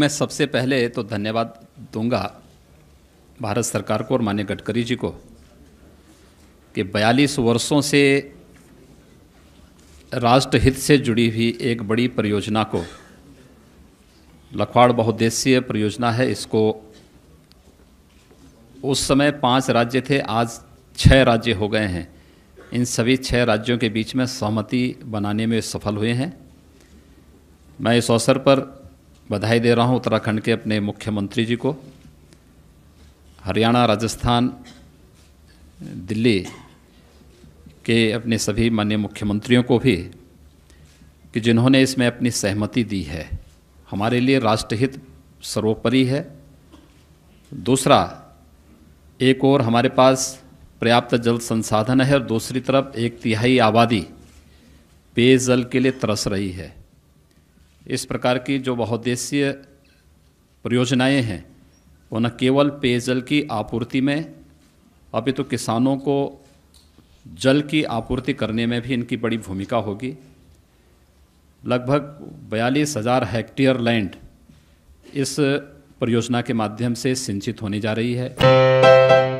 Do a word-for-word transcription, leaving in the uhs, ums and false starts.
मैं सबसे पहले तो धन्यवाद दूंगा भारत सरकार को और माननीय गडकरी जी को कि बयालीस वर्षों से राष्ट्रहित से जुड़ी हुई एक बड़ी परियोजना को, लखवाड़ बहुउद्देशीय परियोजना है, इसको उस समय पांच राज्य थे, आज छह राज्य हो गए हैं। इन सभी छह राज्यों के बीच में सहमति बनाने में सफल हुए हैं। मैं इस अवसर पर बधाई दे रहा हूं उत्तराखंड के अपने मुख्यमंत्री जी को, हरियाणा, राजस्थान, दिल्ली के अपने सभी माननीय मुख्यमंत्रियों को भी कि जिन्होंने इसमें अपनी सहमति दी है। हमारे लिए राष्ट्रहित सर्वोपरि है। दूसरा, एक ओर हमारे पास पर्याप्त जल संसाधन है और दूसरी तरफ एक तिहाई आबादी पेयजल के लिए तरस रही है। इस प्रकार की जो बहुउद्देशीय परियोजनाएं हैं वो न केवल पेयजल की आपूर्ति में अभी तो किसानों को जल की आपूर्ति करने में भी इनकी बड़ी भूमिका होगी। लगभग बयालीस हज़ार हेक्टेयर लैंड इस परियोजना के माध्यम से सिंचित होने जा रही है।